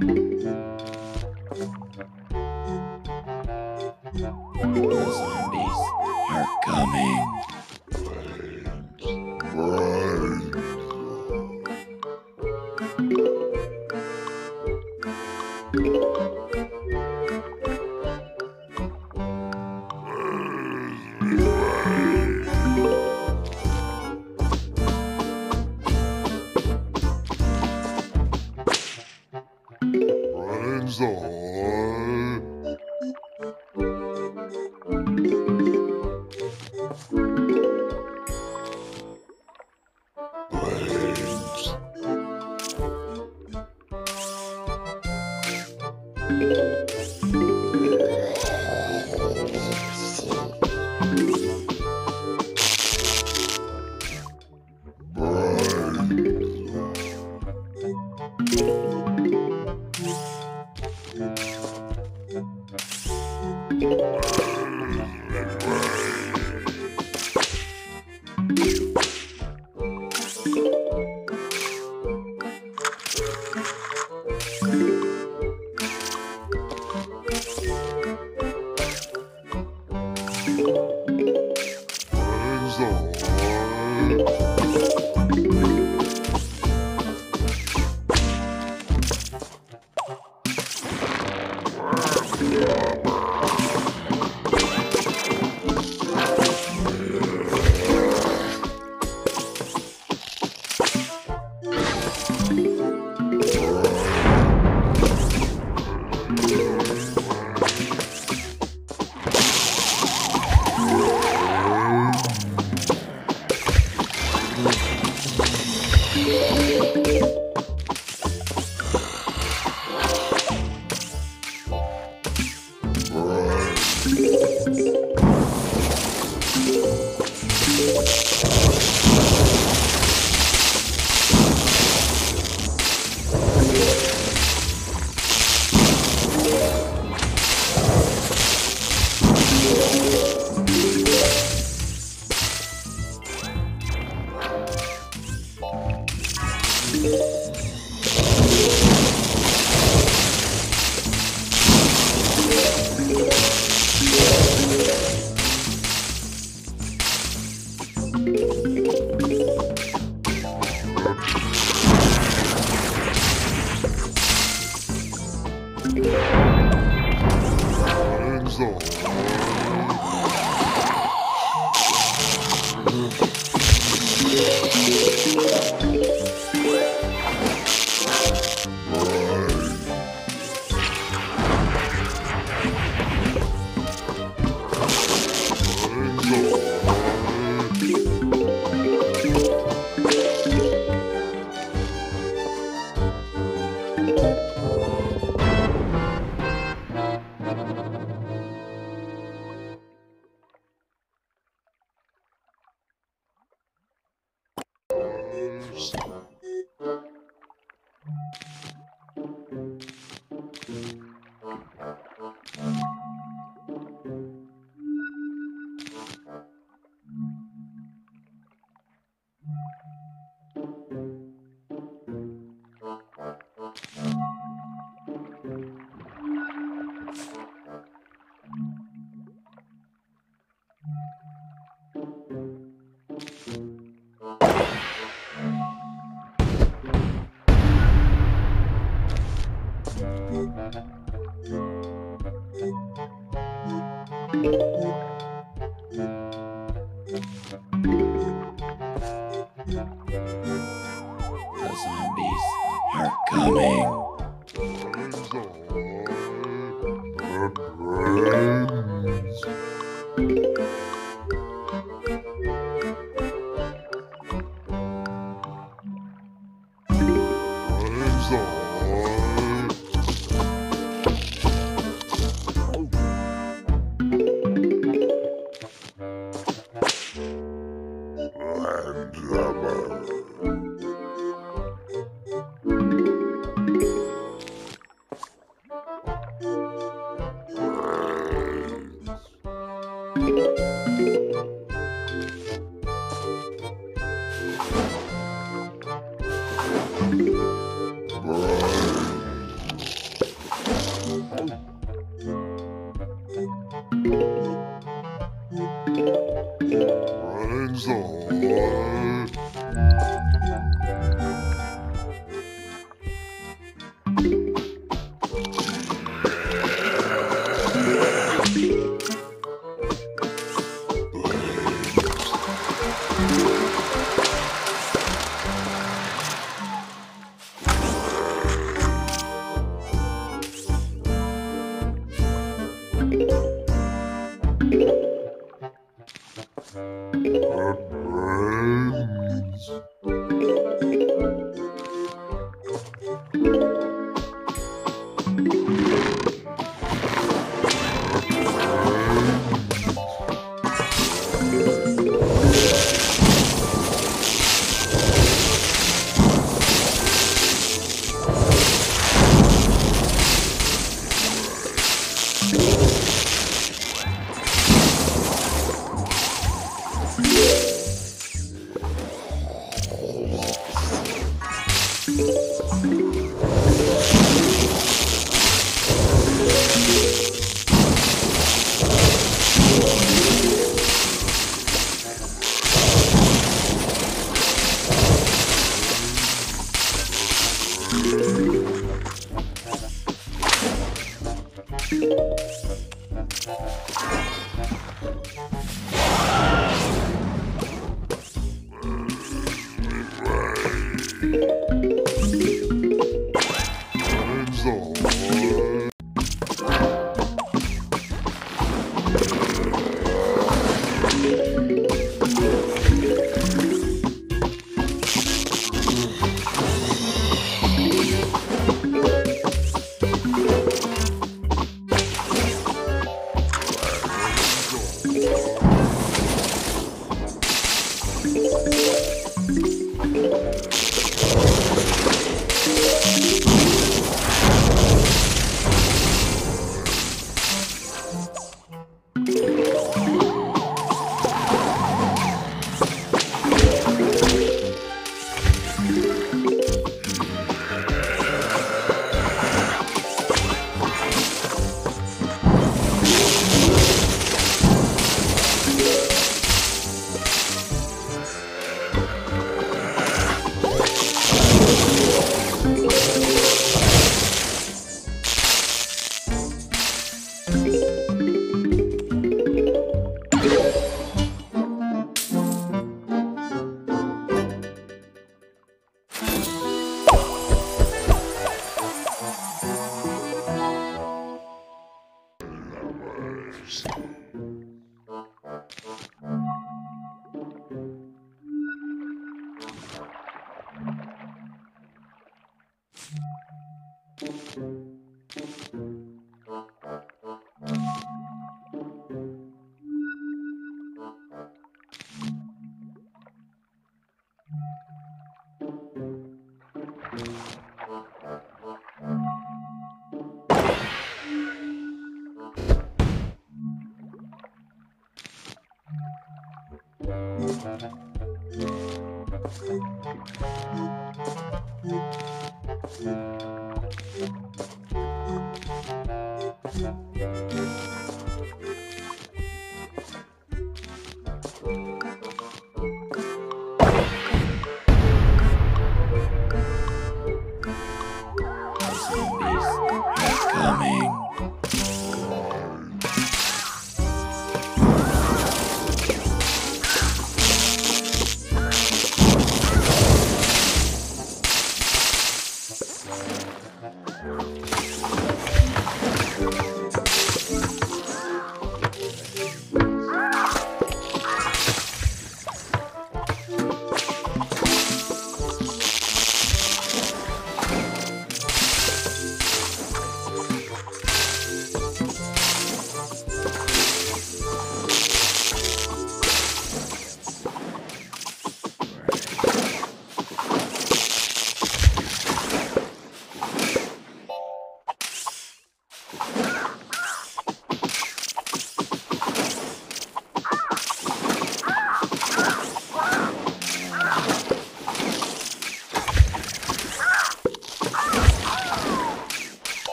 The zombies are coming.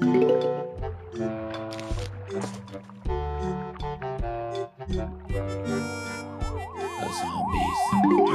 The zombies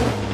are coming.